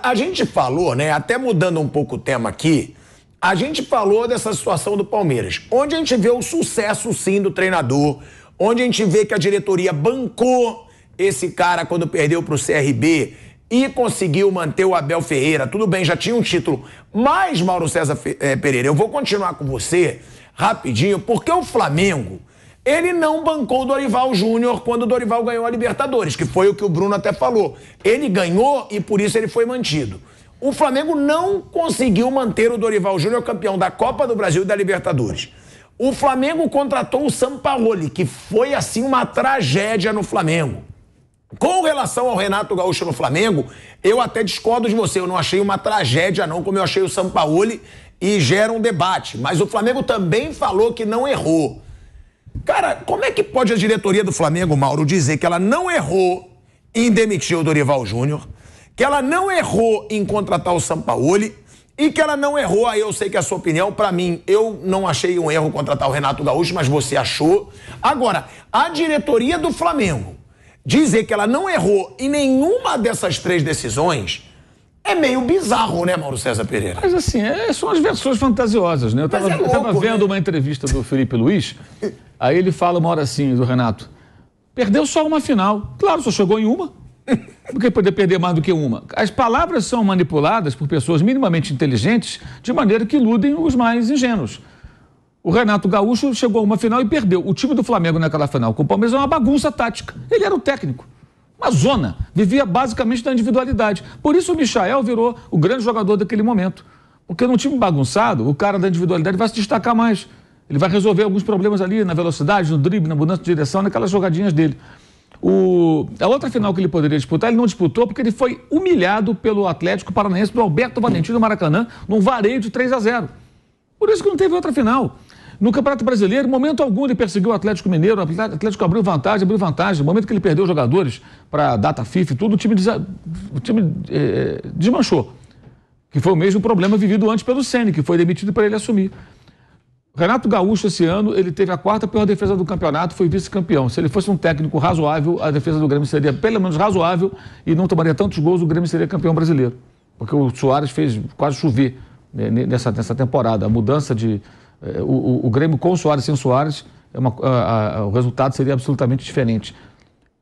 A gente falou, né, até mudando um pouco o tema aqui, a gente falou dessa situação do Palmeiras, onde a gente vê o sucesso, sim, do treinador, onde a gente vê que a diretoria bancou esse cara quando perdeu para o CRB e conseguiu manter o Abel Ferreira. Tudo bem, já tinha um título, mas, Mauro Cezar Pereira, eu vou continuar com você rapidinho, porque o Flamengo, ele não bancou o Dorival Júnior quando o Dorival ganhou a Libertadores, que foi o que o Bruno até falou. Ele ganhou e por isso ele foi mantido. O Flamengo não conseguiu manter o Dorival Júnior campeão da Copa do Brasil e da Libertadores. O Flamengo contratou o Sampaoli, que foi assim uma tragédia no Flamengo. Com relação ao Renato Gaúcho no Flamengo, eu até discordo de você, eu não achei uma tragédia não, como eu achei o Sampaoli, e gera um debate. Mas o Flamengo também falou que não errou. Cara, como é que pode a diretoria do Flamengo, Mauro, dizer que ela não errou em demitir o Dorival Júnior, que ela não errou em contratar o Sampaoli e que ela não errou, aí eu sei que é a sua opinião, pra mim, eu não achei um erro contratar o Renato Gaúcho, mas você achou. Agora, a diretoria do Flamengo dizer que ela não errou em nenhuma dessas três decisões é meio bizarro, né, Mauro Cezar Pereira? Mas assim, são as versões fantasiosas, né? Eu tava, vendo uma entrevista do Filipe Luís, aí ele fala uma hora assim do Renato, perdeu só uma final. Claro, só chegou em uma. Por que poder perder mais do que uma? As palavras são manipuladas por pessoas minimamente inteligentes de maneira que iludem os mais ingênuos. O Renato Gaúcho chegou a uma final e perdeu. O time do Flamengo naquela final com o Palmeiras é uma bagunça tática. Ele era o técnico. Uma zona, vivia basicamente da individualidade. Por isso o Michael virou o grande jogador daquele momento. Porque num time bagunçado, o cara da individualidade vai se destacar mais. Ele vai resolver alguns problemas ali na velocidade, no drible, na mudança de direção, naquelas jogadinhas dele. A outra final que ele poderia disputar, ele não disputou porque ele foi humilhado pelo Atlético Paranaense, do Alberto Valentim, do Maracanã, num vareio de 3-0. Por isso que não teve outra final. No Campeonato Brasileiro, em momento algum, ele perseguiu o Atlético Mineiro, o Atlético abriu vantagem. No momento que ele perdeu os jogadores para a data FIFA e tudo, o time desmanchou. Que foi o mesmo problema vivido antes pelo Ceni, que foi demitido para ele assumir. Renato Gaúcho, esse ano, ele teve a quarta pior defesa do campeonato, foi vice-campeão. Se ele fosse um técnico razoável, a defesa do Grêmio seria pelo menos razoável e não tomaria tantos gols, o Grêmio seria campeão brasileiro. Porque o Suárez fez quase chover nessa temporada. A mudança de... O Grêmio com o Suárez, sem o Suárez, o resultado seria absolutamente diferente.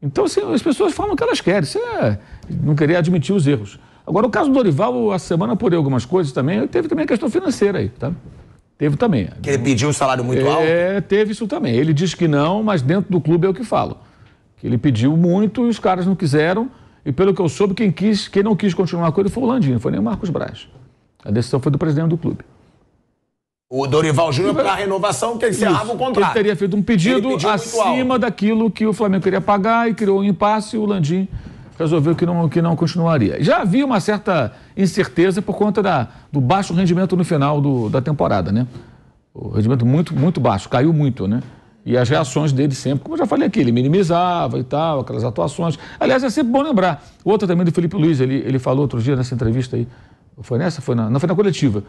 Então, assim, as pessoas falam o que elas querem. Isso é não querer admitir os erros. Agora, o caso do Dorival, a semana apurei algumas coisas também. Teve também a questão financeira aí, tá? Teve também. Que ele pediu um salário muito alto? Teve isso também. Ele diz que não, mas dentro do clube é o que falo. Que ele pediu muito e os caras não quiseram. E pelo que eu soube, quem não quis continuar com ele foi o Landim, não foi nem o Marcos Braz. A decisão foi do presidente do clube. O Dorival Júnior, para a renovação, que ele encerrava o contrato. Ele teria feito um pedido acima daquilo que o Flamengo queria pagar e criou um impasse e o Landim resolveu que não continuaria. Já havia uma certa incerteza por conta do baixo rendimento no final da temporada, né? O rendimento muito, muito baixo, caiu muito, né? E as reações dele sempre, como eu já falei aqui, ele minimizava e tal, aquelas atuações. Aliás, é sempre bom lembrar. Outra também do Filipe Luís, ele falou outro dia nessa entrevista aí. Foi nessa? Não, foi na coletiva.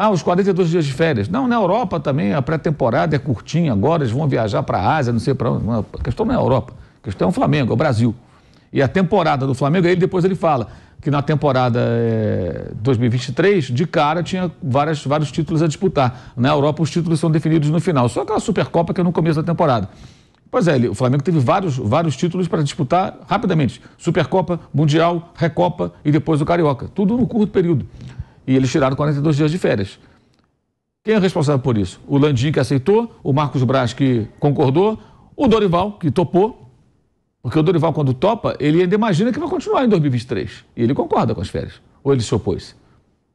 Ah, os 42 dias de férias. Não, na Europa também a pré-temporada é curtinha agora, eles vão viajar para a Ásia, não sei para onde. A questão não é a Europa, a questão é o Flamengo, é o Brasil. E a temporada do Flamengo, depois ele fala que na temporada 2023, de cara, tinha vários títulos a disputar. Na Europa os títulos são definidos no final, só aquela Supercopa que é no começo da temporada. Pois é, o Flamengo teve vários títulos para disputar rapidamente. Supercopa, Mundial, Recopa e depois o Carioca. Tudo no curto período. E eles tiraram 42 dias de férias. Quem é responsável por isso? O Landim, que aceitou, o Marcos Braz, que concordou, o Dorival, que topou, porque o Dorival, quando topa, ele ainda imagina que vai continuar em 2023. E ele concorda com as férias. Ou ele se opôs?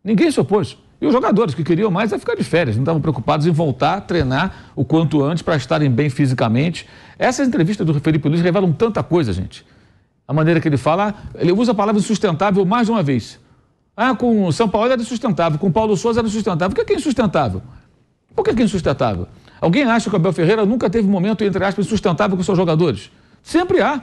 Ninguém se opôs. E os jogadores que queriam mais é ficar de férias, não estavam preocupados em voltar a treinar o quanto antes para estarem bem fisicamente. Essas entrevistas do Filipe Luís revelam tanta coisa, gente. A maneira que ele fala, ele usa a palavra insustentável mais de uma vez. Ah, com o Sampaoli era insustentável, com o Paulo Souza era insustentável. Por que é insustentável? Por que é insustentável? Alguém acha que o Abel Ferreira nunca teve um momento, entre aspas, insustentável com seus jogadores? Sempre há.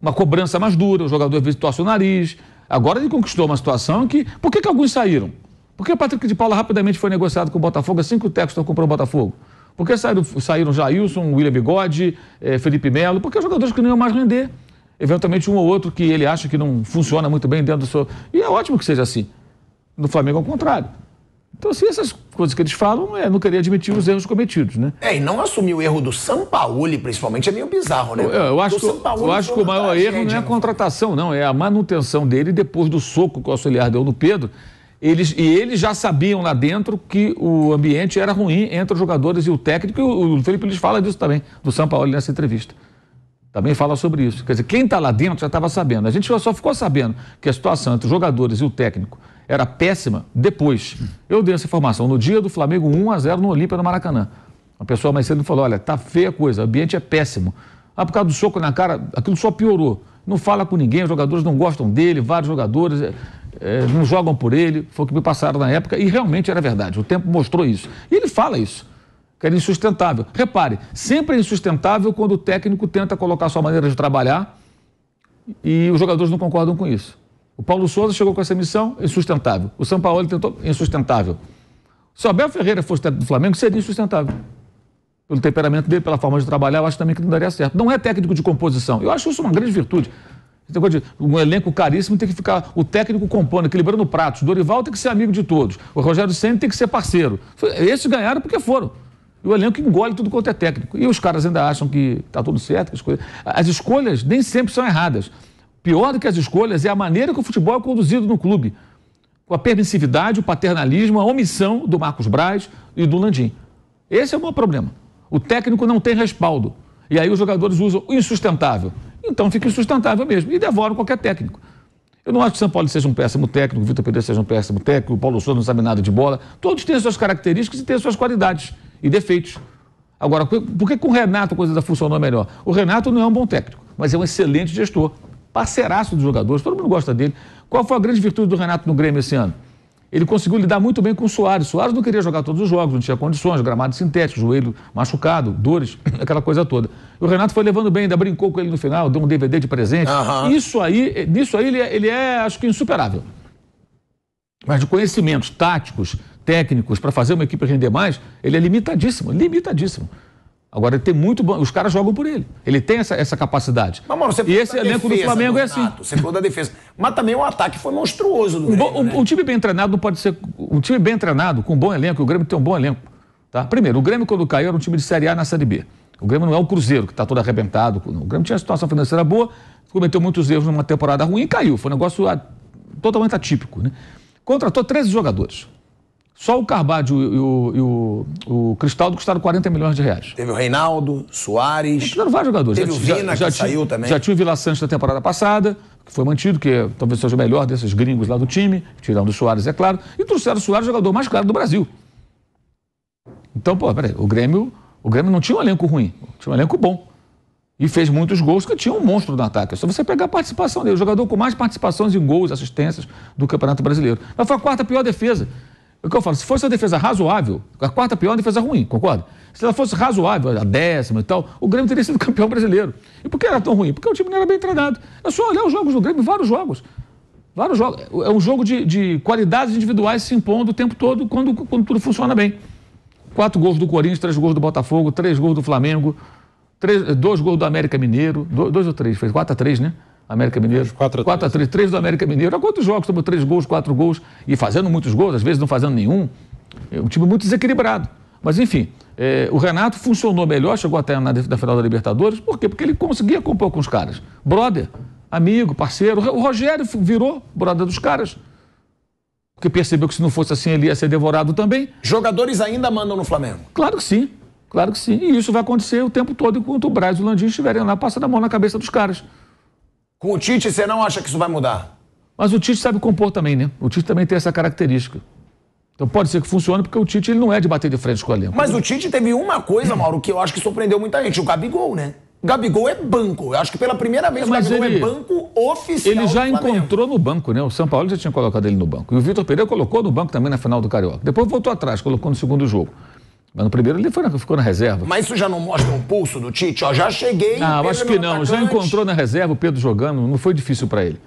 Uma cobrança mais dura, o jogador às vezes torce o nariz. Agora ele conquistou uma situação que... Por que alguns saíram? Por que o Patrick de Paula rapidamente foi negociado com o Botafogo assim que o Textor comprou o Botafogo? Por que saíram Jailson, William Bigode, Felipe Melo? Porque os jogadores que não iam mais render. eventualmente um ou outro que ele acha que não funciona muito bem dentro do seu... E é ótimo que seja assim. No Flamengo, ao contrário. Então, assim, essas coisas que eles falam, não queria admitir os erros cometidos, né? É, e não assumir o erro do Sampaoli, principalmente, é meio bizarro, né? Eu acho que o maior erro não é a contratação, não. É a manutenção dele depois do soco que o auxiliar deu no Pedro. Eles já sabiam lá dentro que o ambiente era ruim entre os jogadores e o técnico. E o Filipe Luís fala disso também, do Sampaoli, nessa entrevista. Também fala sobre isso. Quer dizer, quem está lá dentro já estava sabendo. A gente só ficou sabendo que a situação entre os jogadores e o técnico era péssima depois. Eu dei essa informação no dia do Flamengo 1-0 no Olímpia, no Maracanã. Uma pessoa mais cedo falou, olha, tá feia a coisa, o ambiente é péssimo. Ah, por causa do soco na cara, aquilo só piorou. Não fala com ninguém, os jogadores não gostam dele, vários jogadores não jogam por ele. Foi o que me passaram na época e realmente era verdade. O tempo mostrou isso. E ele fala isso, que era insustentável. Repare, sempre é insustentável quando o técnico tenta colocar a sua maneira de trabalhar e os jogadores não concordam com isso. O Paulo Souza chegou com essa missão, insustentável. O Sampaoli tentou, insustentável. Se o Abel Ferreira fosse técnico do Flamengo, seria insustentável. Pelo temperamento dele, pela forma de trabalhar, eu acho também que não daria certo. Não é técnico de composição. Eu acho isso uma grande virtude. Um elenco caríssimo tem que ficar o técnico compondo, equilibrando pratos. O Dorival tem que ser amigo de todos. O Rogério Ceni tem que ser parceiro. Esses ganharam porque foram. E o elenco engole tudo quanto é técnico. E os caras ainda acham que está tudo certo. As escolhas nem sempre são erradas. Pior do que as escolhas é a maneira que o futebol é conduzido no clube. Com a permissividade, o paternalismo, a omissão do Marcos Braz e do Landim. Esse é o meu problema. O técnico não tem respaldo. E aí os jogadores usam o insustentável. Então fica insustentável mesmo. E devoram qualquer técnico. Eu não acho que o Sampaoli seja um péssimo técnico, o Vitor Pereira seja um péssimo técnico, o Paulo Souza não sabe nada de bola. Todos têm suas características e têm suas qualidades e defeitos. Agora, por que com o Renato a coisa funcionou melhor? O Renato não é um bom técnico, mas é um excelente gestor. Parceiraço dos jogadores, todo mundo gosta dele. Qual foi a grande virtude do Renato no Grêmio esse ano? Ele conseguiu lidar muito bem com o Suárez. O Suárez não queria jogar todos os jogos, não tinha condições, gramado sintético, joelho machucado, dores, aquela coisa toda. E o Renato foi levando bem, ainda brincou com ele no final, deu um DVD de presente. Isso aí ele é, acho que, insuperável. Mas de conhecimentos táticos, técnicos, para fazer uma equipe render mais, ele é limitadíssimo, limitadíssimo. Agora, ele tem muito bom... Os caras jogam por ele. Ele tem essa capacidade. Mas, mano, você e esse elenco do Flamengo é assim. Você falou da defesa. Mas também o ataque foi monstruoso do Grêmio, né? Um time bem treinado não pode ser... Um time bem treinado, com um bom elenco, o Grêmio tem um bom elenco. Tá? Primeiro, o Grêmio, quando caiu, era um time de Série A na Série B. O Grêmio não é o Cruzeiro, que está todo arrebentado. O Grêmio tinha uma situação financeira boa, cometeu muitos erros numa temporada ruim e caiu. Foi um negócio totalmente atípico, né? Contratou 13 jogadores. Só o Carvalho e o Cristaldo custaram 40 milhões de reais. Teve o Reinaldo, Soares... Tiveram vários jogadores. Teve o Vina, que saiu também. Já tinha o Vila Santos da temporada passada, que foi mantido, que talvez seja o melhor desses gringos lá do time, tirando o Soares, é claro, e trouxeram o Soares, o jogador mais caro do Brasil. Então, pô, peraí, o Grêmio não tinha um elenco ruim, tinha um elenco bom. E fez muitos gols, que tinha um monstro no ataque. É só você pegar a participação dele, o jogador com mais participações em gols, assistências do Campeonato Brasileiro. Mas foi a quarta pior defesa. O que eu falo, se fosse a defesa razoável, a quarta pior, a defesa ruim, concorda? Se ela fosse razoável, a 10ª e tal, o Grêmio teria sido campeão brasileiro. E por que era tão ruim? Porque o time não era bem treinado. É só olhar os jogos do Grêmio, vários jogos. É um jogo de qualidades individuais se impondo o tempo todo quando tudo funciona bem. 4 gols do Corinthians, 3 gols do Botafogo, 3 gols do Flamengo, 2 gols do América Mineiro, 2 ou 3, fez 4-3, né? América Mineiro, 4-3, 3 do América Mineiro. Há quantos jogos tomou 3 gols, 4 gols e fazendo muitos gols, às vezes não fazendo nenhum? É um time muito desequilibrado. Mas, enfim, o Renato funcionou melhor, chegou até na final da Libertadores. Por quê? Porque ele conseguia compor com os caras. Brother, amigo, parceiro. O Rogério virou brother dos caras. Porque percebeu que se não fosse assim, ele ia ser devorado também. Jogadores ainda mandam no Flamengo? Claro que sim. Claro que sim. E isso vai acontecer o tempo todo enquanto o Braz e o Landim estiverem lá passando a mão na cabeça dos caras. Com o Tite, você não acha que isso vai mudar? Mas o Tite sabe compor também, né? O Tite também tem essa característica. Então pode ser que funcione, porque o Tite ele não é de bater de frente com o elenco. Mas o Tite teve uma coisa, Mauro, que eu acho que surpreendeu muita gente. O Gabigol, né? O Gabigol é banco. Eu acho que pela primeira vez o Gabigol é banco oficial. Ele já encontrou no banco, né? O Sampaoli já tinha colocado ele no banco. E o Vitor Pereira colocou no banco também na final do Carioca. Depois voltou atrás, colocou no segundo jogo. Mas no primeiro ele ficou na reserva. Mas isso já não mostra um pulso do Tite? Ó, já cheguei... Ah, acho que não. Atacante. Já encontrou na reserva o Pedro jogando. Não foi difícil pra ele.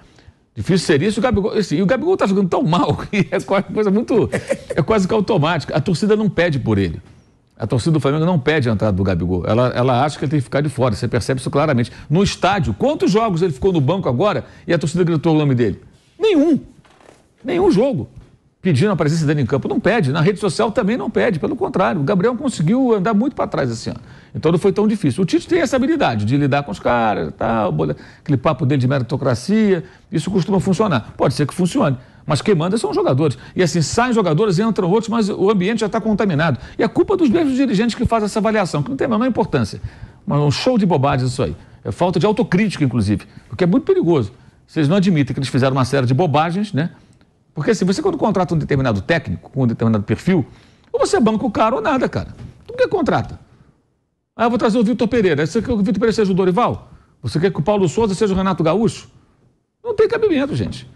Difícil seria se o Gabigol... E o Gabigol tá jogando tão mal que é quase coisa muito... É quase que automática. A torcida não pede por ele. A torcida do Flamengo não pede a entrada do Gabigol. Ela acha que ele tem que ficar de fora. Você percebe isso claramente. No estádio, quantos jogos ele ficou no banco agora e a torcida gritou o nome dele? Nenhum. Nenhum jogo. Pedindo a presença dele em campo. Não pede. Na rede social também não pede. Pelo contrário, o Gabriel conseguiu andar muito para trás esse ano. Então não foi tão difícil. O Tite tem essa habilidade de lidar com os caras, tal, aquele papo dele de meritocracia. Isso costuma funcionar. Pode ser que funcione. Mas quem manda são os jogadores. E assim, saem jogadores, entram outros, mas o ambiente já está contaminado. E é culpa dos mesmos dirigentes que fazem essa avaliação, que não tem a menor importância. Mas é um show de bobagens isso aí. É falta de autocrítica, inclusive, porque é muito perigoso. Vocês não admitem que eles fizeram uma série de bobagens, né? Porque assim, você quando contrata um determinado técnico, com um determinado perfil, ou você banca o cara ou nada, cara. Por que contrata? Ah, eu vou trazer o Vitor Pereira. Você quer que o Vitor Pereira seja o Dorival? Você quer que o Paulo Souza seja o Renato Gaúcho? Não tem cabimento, gente.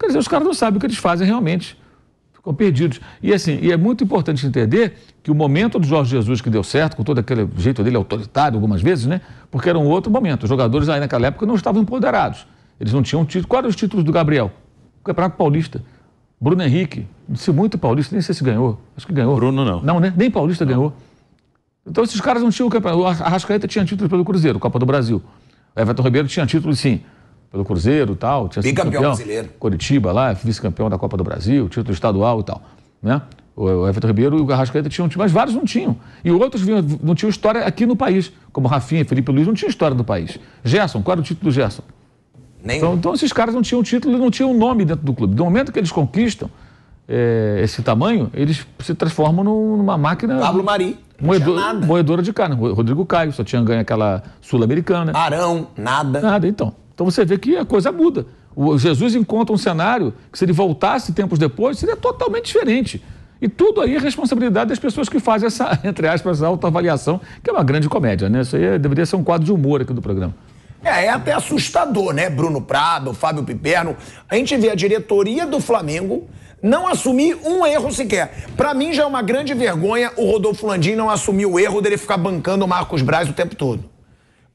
Quer dizer, os caras não sabem o que eles fazem realmente, ficam perdidos. E assim, é muito importante entender que o momento do Jorge Jesus que deu certo, com todo aquele jeito dele autoritário algumas vezes, né? Porque era um outro momento. Os jogadores aí naquela época não estavam empoderados. Eles não tinham título. Quais eram os títulos do Gabriel? O Campeonato Paulista. Bruno Henrique, se muito paulista, nem sei se ganhou. Acho que ganhou. Bruno não. Não, né? Nem paulista não ganhou. Então esses caras não tinham o campeonato. O Arrascaeta tinha título pelo Cruzeiro, Copa do Brasil. O Everton Ribeiro tinha título, sim. Pelo Cruzeiro e tal, tinha sido campeão brasileiro. Coritiba lá, vice-campeão da Copa do Brasil, título estadual e tal, né? O Everton Ribeiro e o Arrascaeta tinham, mas vários não tinham. E outros não tinham história aqui no país, como Rafinha, Filipe Luís, não tinha história do país. Gerson, qual era o título do Gerson? Então esses caras não tinham título, não tinham nome dentro do clube. Do momento que eles conquistam esse tamanho, eles se transformam numa máquina... Pablo Mari. Moedora de carne. Rodrigo Caio, só tinha ganho aquela sul-americana. Arão, nada. Nada, então. Então você vê que a coisa muda. O Jesus encontra um cenário que, se ele voltasse tempos depois, seria totalmente diferente. E tudo aí é responsabilidade das pessoas que fazem essa, entre aspas, essa autoavaliação, que é uma grande comédia, né? Isso aí deveria ser um quadro de humor aqui do programa. É até assustador, né? Bruno Prado, Fábio Piperno. A gente vê a diretoria do Flamengo não assumir um erro sequer. Pra mim já é uma grande vergonha o Rodolfo Landim não assumir o erro dele ficar bancando o Marcos Braz o tempo todo.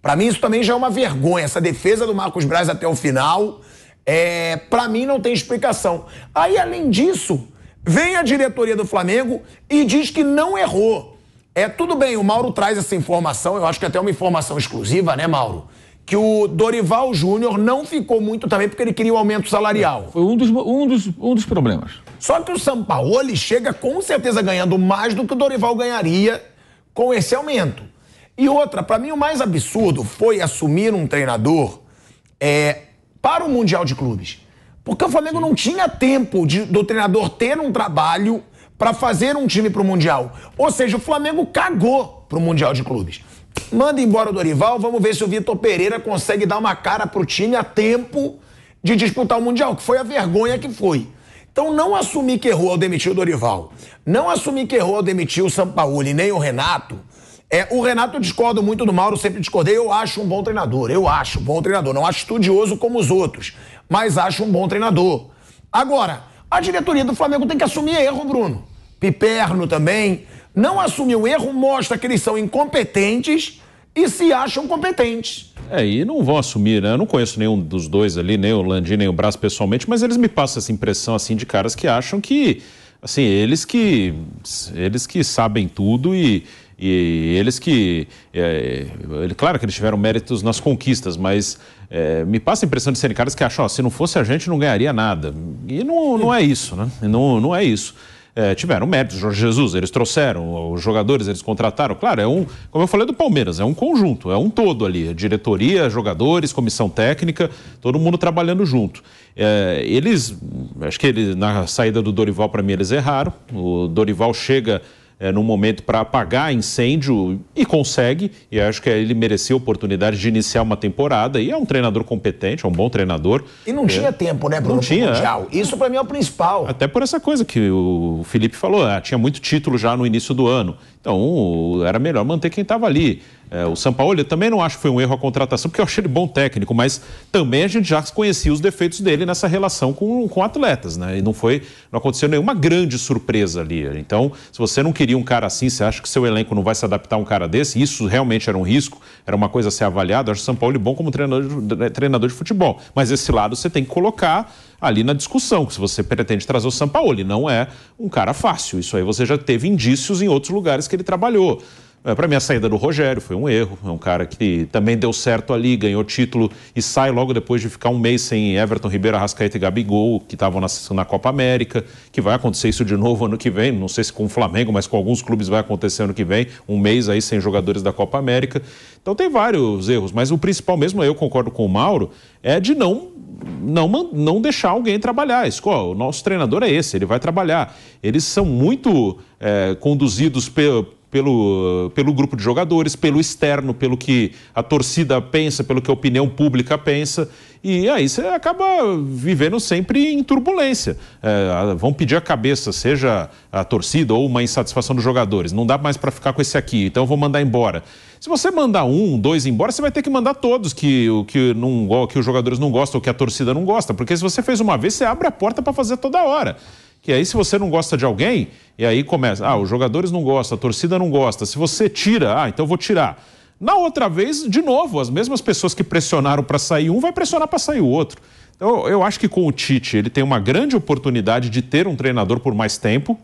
Pra mim, isso também já é uma vergonha. Essa defesa do Marcos Braz até o final, pra mim, não tem explicação. Aí, além disso, vem a diretoria do Flamengo e diz que não errou. Tudo bem, o Mauro traz essa informação, eu acho que até uma informação exclusiva, né, Mauro? Que o Dorival Júnior não ficou muito também porque ele queria um aumento salarial. Foi um dos problemas. Só que o Sampaoli chega, com certeza, ganhando mais do que o Dorival ganharia com esse aumento. E outra, pra mim o mais absurdo foi assumir um treinador para o Mundial de Clubes. Porque o Flamengo não tinha tempo do treinador ter um trabalho para fazer um time pro Mundial. Ou seja, o Flamengo cagou pro Mundial de Clubes. Manda embora o Dorival, vamos ver se o Vitor Pereira consegue dar uma cara pro time a tempo de disputar o Mundial, que foi a vergonha que foi. Então não assumir que errou ao demitir o Dorival, não assumir que errou ao demitir o Sampaoli, nem o Renato... O Renato eu discordo muito do Mauro, sempre discordei. Eu acho um bom treinador, Não acho estudioso como os outros, mas acho um bom treinador. Agora, a diretoria do Flamengo tem que assumir erro, Bruno. Piperno também. Não assumir o erro mostra que eles são incompetentes e se acham competentes. E não vão assumir, né? Eu não conheço nenhum dos dois ali, nem o Landim, nem o Braz pessoalmente, mas eles me passam essa impressão, assim, de caras que acham que, assim, eles que sabem tudo e eles que... claro que eles tiveram méritos nas conquistas, mas me passa a impressão de serem caras que acham, se não fosse a gente não ganharia nada. E não é isso, né? Não é isso. Tiveram méritos, Jorge Jesus, eles trouxeram, os jogadores eles contrataram. Claro, como eu falei do Palmeiras, é um conjunto, é um todo ali. Diretoria, jogadores, comissão técnica, todo mundo trabalhando junto. Acho que na saída do Dorival, para mim, eles erraram. O Dorival chega... num momento para apagar incêndio e consegue, e acho que ele mereceu a oportunidade de iniciar uma temporada e é um treinador competente, é um bom treinador. E não tinha tempo, né, Bruno? Não tinha. Mundial. Isso para mim é o principal. Até por essa coisa que o Felipe falou, tinha muito título já no início do ano, então era melhor manter quem estava ali. O Sampaoli, eu também não acho que foi um erro a contratação, porque eu achei ele bom técnico, mas também a gente já conhecia os defeitos dele nessa relação com atletas, né? E não aconteceu nenhuma grande surpresa ali. Então, se você não queria um cara assim, você acha que seu elenco não vai se adaptar a um cara desse, isso realmente era um risco, era uma coisa a ser avaliada. Eu acho o Sampaoli bom como treinador de futebol, mas esse lado você tem que colocar ali na discussão, que se você pretende trazer o Sampaoli, não é um cara fácil. Isso aí você já teve indícios em outros lugares que ele trabalhou. Para mim, a saída do Rogério foi um erro. É um cara que também deu certo ali, ganhou título e sai logo depois de ficar um mês sem Everton Ribeiro, Arrascaeta e Gabigol, que estavam na Copa América, que vai acontecer isso de novo ano que vem. Não sei se com o Flamengo, mas com alguns clubes vai acontecer ano que vem. Um mês aí sem jogadores da Copa América. Então tem vários erros, mas o principal mesmo, eu concordo com o Mauro, é de não deixar alguém trabalhar. O nosso treinador é esse, ele vai trabalhar. Eles são muito conduzidos pelo grupo de jogadores, pelo externo, pelo que a torcida pensa, pelo que a opinião pública pensa. E aí você acaba vivendo sempre em turbulência. Vão pedir a cabeça, seja a torcida ou uma insatisfação dos jogadores. Não dá mais para ficar com esse aqui, então eu vou mandar embora. Se você mandar um, dois embora, você vai ter que mandar todos que os jogadores não gostam ou que a torcida não gosta. Porque se você fez uma vez, você abre a porta para fazer toda hora. E aí, se você não gosta de alguém, e aí começa, os jogadores não gostam, a torcida não gosta. Se você tira, então eu vou tirar. Na outra vez, de novo, as mesmas pessoas que pressionaram para sair um, vai pressionar para sair o outro. Então, eu acho que com o Tite, ele tem uma grande oportunidade de ter um treinador por mais tempo,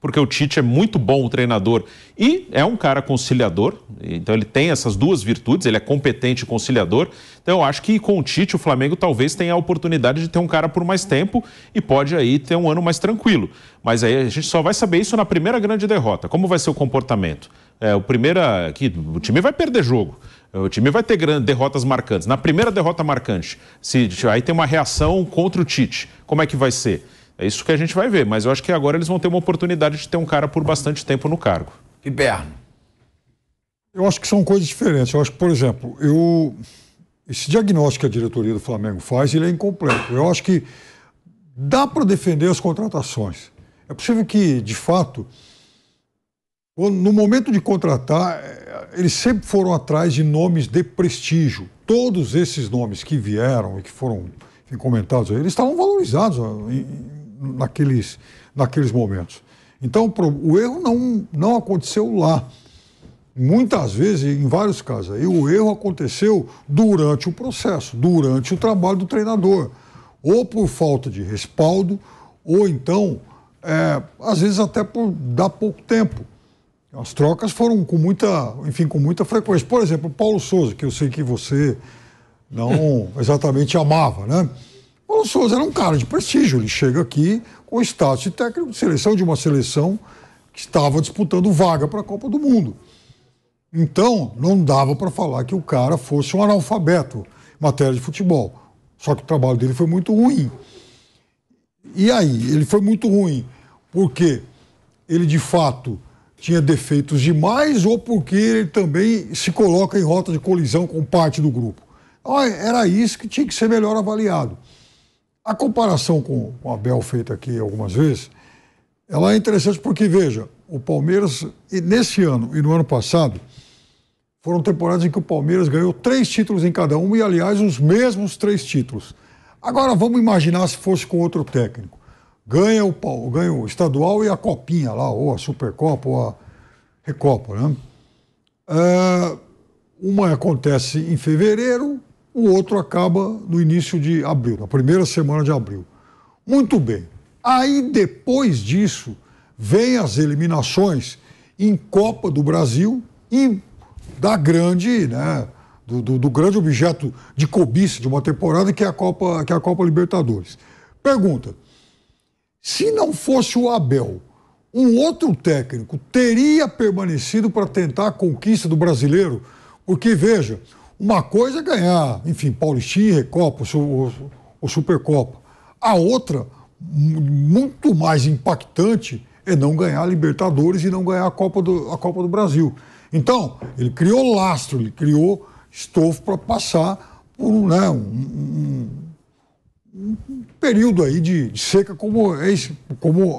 porque o Tite é muito bom treinador e é um cara conciliador, então ele tem essas duas virtudes, ele é competente e conciliador. Então eu acho que com o Tite o Flamengo talvez tenha a oportunidade de ter um cara por mais tempo e pode aí ter um ano mais tranquilo. Mas aí a gente só vai saber isso na primeira grande derrota, como vai ser o comportamento. O time vai perder jogo. O time vai ter derrotas marcantes. Na primeira derrota marcante, aí tem uma reação contra o Tite. Como é que vai ser? É isso que a gente vai ver, mas eu acho que agora eles vão ter uma oportunidade de ter um cara por bastante tempo no cargo. Iberno. Eu acho que são coisas diferentes. Eu acho que, por exemplo, esse diagnóstico que a diretoria do Flamengo faz, ele é incompleto. Eu acho que dá para defender as contratações. É possível que, de fato, no momento de contratar, eles sempre foram atrás de nomes de prestígio. Todos esses nomes que vieram e que foram comentados aí, eles estavam valorizados naqueles momentos. Então, o erro não aconteceu lá. Muitas vezes, em vários casos, aí, o erro aconteceu durante o processo, durante o trabalho do treinador. Ou por falta de respaldo, ou então, às vezes até por dar pouco tempo. As trocas foram com muita frequência. Por exemplo, o Paulo Souza, que eu sei que você não exatamente amava, né? Paulo Souza era um cara de prestígio, ele chega aqui com status de técnico de seleção, de uma seleção que estava disputando vaga para a Copa do Mundo. Então, não dava para falar que o cara fosse um analfabeto em matéria de futebol. Só que o trabalho dele foi muito ruim. E aí, ele foi muito ruim porque ele, de fato, tinha defeitos demais ou porque ele também se coloca em rota de colisão com parte do grupo. Era isso que tinha que ser melhor avaliado. A comparação com o Abel feita aqui algumas vezes, ela é interessante porque, veja, o Palmeiras, nesse ano e no ano passado, foram temporadas em que o Palmeiras ganhou 3 títulos em cada uma e, aliás, os mesmos 3 títulos. Agora, vamos imaginar se fosse com outro técnico. Ganha o estadual e a copinha lá, ou a Supercopa, ou a Recopa, né? Uma acontece em fevereiro, o outro acaba no início de abril, na primeira semana de abril. Muito bem. Aí, depois disso, vem as eliminações em Copa do Brasil e do grande objeto de cobiça de uma temporada, que é a Copa Libertadores. Pergunta: se não fosse o Abel, um outro técnico teria permanecido para tentar a conquista do brasileiro? Porque, veja, uma coisa é ganhar, enfim, Paulistinha, Recopa ou Supercopa. A outra, muito mais impactante, é não ganhar a Libertadores e não ganhar a Copa do Brasil. Então, ele criou lastro, ele criou estofo para passar por um período aí de seca como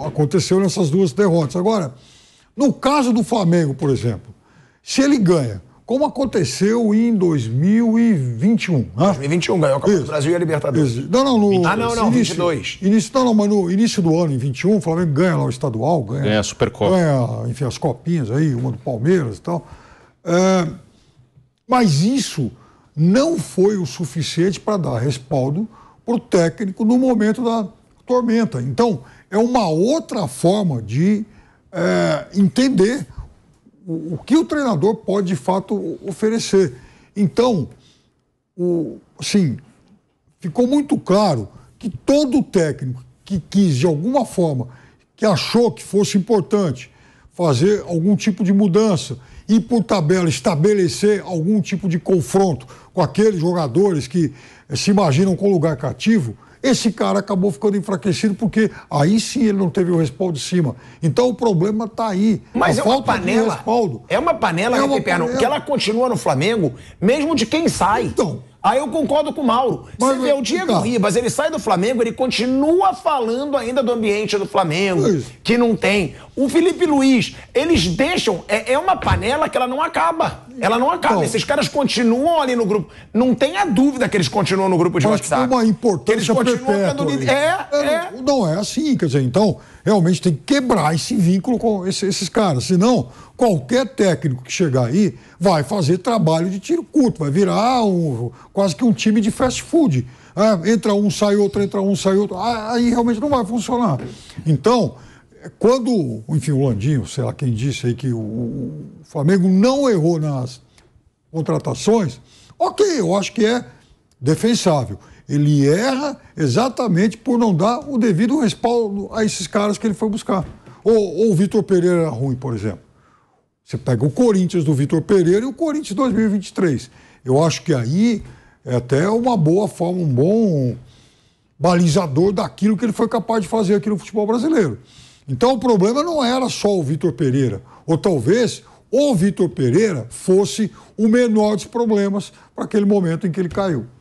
aconteceu nessas duas derrotas. Agora, no caso do Flamengo, por exemplo, se ele ganha como aconteceu em 2021. 2021 ganhou a Copa do Brasil e a Libertadores. Isso. Não, 22. Mas no início do ano, em 21, o Flamengo ganha lá o estadual, ganha a Supercopa. Ganha, enfim, as copinhas aí, uma do Palmeiras e tal. Mas isso não foi o suficiente para dar respaldo para o técnico no momento da tormenta. Então, é uma outra forma de entender o que o treinador pode, de fato, oferecer. Então, ficou muito claro que todo técnico que quis, de alguma forma, que achou que fosse importante fazer algum tipo de mudança e, por tabela, estabelecer algum tipo de confronto com aqueles jogadores que se imaginam com lugar cativo, esse cara acabou ficando enfraquecido porque aí sim ele não teve o respaldo de cima. Então o problema está aí. Mas é uma panela que ela continua no Flamengo, mesmo de quem sai. Então, aí eu concordo com o Mauro. Você vê o Diego Ribas, ele sai do Flamengo, ele continua falando ainda do ambiente do Flamengo, que não tem. O Filipe Luís, eles deixam... É uma panela que ela não acaba. Ela não acaba. Então, esses caras continuam ali no grupo. Não tenha dúvida que eles continuam no grupo de WhatsApp. Uma importância perpétua. Não é assim, quer dizer, então, realmente tem que quebrar esse vínculo com esses caras, senão... Qualquer técnico que chegar aí vai fazer trabalho de tiro curto, vai virar quase que um time de fast food. Entra um, sai outro, entra um, sai outro. Aí realmente não vai funcionar. Então, quando, enfim, o Landinho, sei lá quem disse aí que o Flamengo não errou nas contratações, ok, eu acho que é defensável. Ele erra exatamente por não dar o devido respaldo a esses caras que ele foi buscar. Ou o Vitor Pereira era ruim, por exemplo. Você pega o Corinthians do Vitor Pereira e o Corinthians 2023. Eu acho que aí é até uma boa forma, um bom balizador daquilo que ele foi capaz de fazer aqui no futebol brasileiro. Então o problema não era só o Vitor Pereira. Ou talvez o Vitor Pereira fosse o menor dos problemas para aquele momento em que ele caiu.